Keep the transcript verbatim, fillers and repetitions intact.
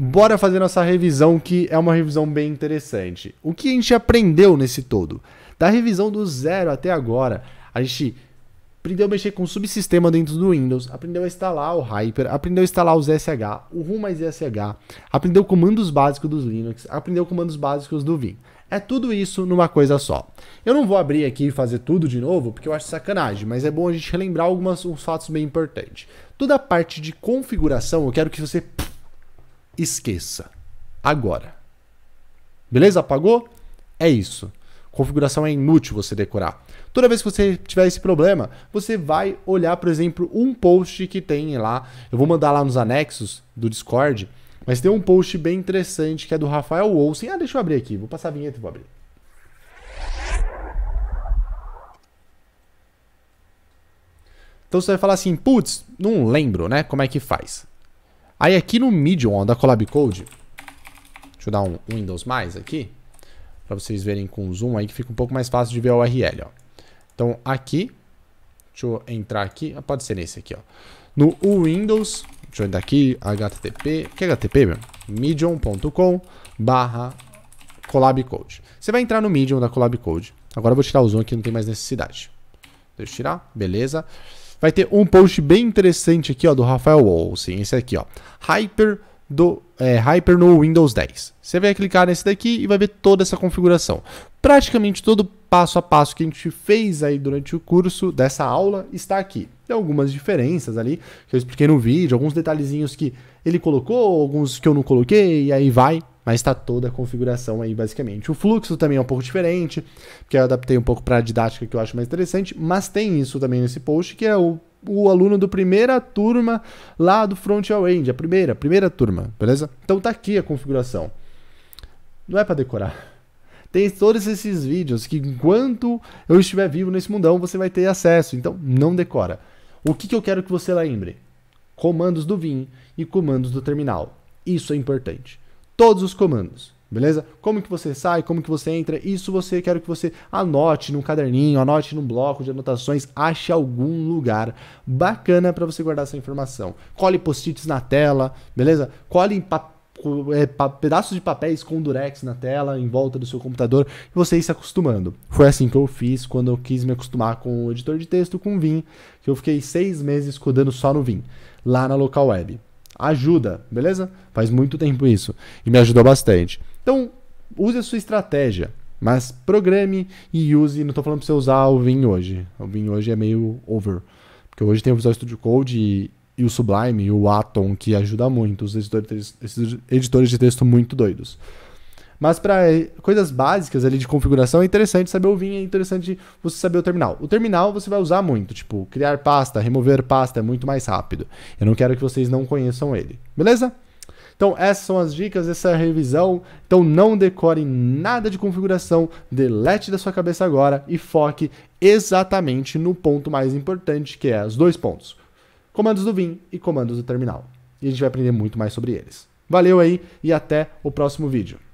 bora fazer nossa revisão, que é uma revisão bem interessante. O que a gente aprendeu nesse todo? Da revisão do zero até agora, a gente aprendeu a mexer com o subsistema dentro do Windows, aprendeu a instalar o Hyper, aprendeu a instalar o Z S H, o ROM mais Z S H, aprendeu comandos básicos dos Linux, aprendeu comandos básicos do Vim. É tudo isso numa coisa só. Eu não vou abrir aqui e fazer tudo de novo, porque eu acho sacanagem, mas é bom a gente relembrar alguns fatos bem importantes. Toda a parte de configuração, eu quero que você esqueça. Agora. Beleza? Apagou? É isso. Configuração é inútil você decorar. Toda vez que você tiver esse problema, você vai olhar, por exemplo, um post que tem lá. Eu vou mandar lá nos anexos do Discord, mas tem um post bem interessante que é do Rafael Olsen. Ah, deixa eu abrir aqui. Vou passar a vinheta e vou abrir. Então você vai falar assim, putz, não lembro, né? Como é que faz? Aí aqui no Medium, ó, da Collab Code, deixa eu dar um Windows mais aqui, para vocês verem com zoom aí que fica um pouco mais fácil de ver a U R L, ó. Então aqui, deixa eu entrar aqui, pode ser nesse aqui, ó. No Windows, deixa eu entrar aqui, H T T P, que é H T T P mesmo? medium ponto com barra collab code. Você vai entrar no Medium da Collab Code. Agora eu vou tirar o zoom aqui, não tem mais necessidade. Deixa eu tirar, beleza. Vai ter um post bem interessante aqui, ó, do Rafael Walsing, esse aqui, ó. Hyper do é, Hyper no Windows dez. Você vai clicar nesse daqui e vai ver toda essa configuração. Praticamente todo passo a passo que a gente fez aí durante o curso dessa aula está aqui. Tem algumas diferenças ali que eu expliquei no vídeo, alguns detalhezinhos que ele colocou, alguns que eu não coloquei, e aí vai. Mas está toda a configuração aí basicamente. O fluxo também é um pouco diferente, porque eu adaptei um pouco para a didática que eu acho mais interessante, mas tem isso também nesse post, que é o o aluno do primeira turma lá do Front-End, a primeira, primeira turma, beleza? Então tá aqui a configuração. Não é para decorar. Tem todos esses vídeos que enquanto eu estiver vivo nesse mundão, você vai ter acesso, então não decora. O que que eu quero que você lembre? Comandos do Vim e comandos do terminal. Isso é importante. Todos os comandos, beleza? Como que você sai, como que você entra, isso você quero que você anote num caderninho, anote num bloco de anotações, ache algum lugar bacana para você guardar essa informação. Cole post-its na tela, beleza? Cole é, pedaços de papéis com durex na tela, em volta do seu computador, e você ir se acostumando. Foi assim que eu fiz quando eu quis me acostumar com o editor de texto, com o Vim, que eu fiquei seis meses codando só no Vim, lá na local web. Ajuda, beleza? Faz muito tempo isso e me ajudou bastante. Então, use a sua estratégia, mas programe e use. Não tô falando pra você usar o Vim hoje. O Vim hoje é meio over, porque hoje tem o Visual Studio Code e, e o Sublime e o Atom, que ajuda muito os editores, esses editores de texto muito doidos. Mas para coisas básicas ali de configuração é interessante saber o Vim, é interessante você saber o terminal. O terminal você vai usar muito, tipo, criar pasta, remover pasta, é muito mais rápido. Eu não quero que vocês não conheçam ele, beleza? Então essas são as dicas, essa revisão. Então não decore nada de configuração, delete da sua cabeça agora e foque exatamente no ponto mais importante, que é os dois pontos. Comandos do Vim e comandos do terminal. E a gente vai aprender muito mais sobre eles. Valeu aí e até o próximo vídeo.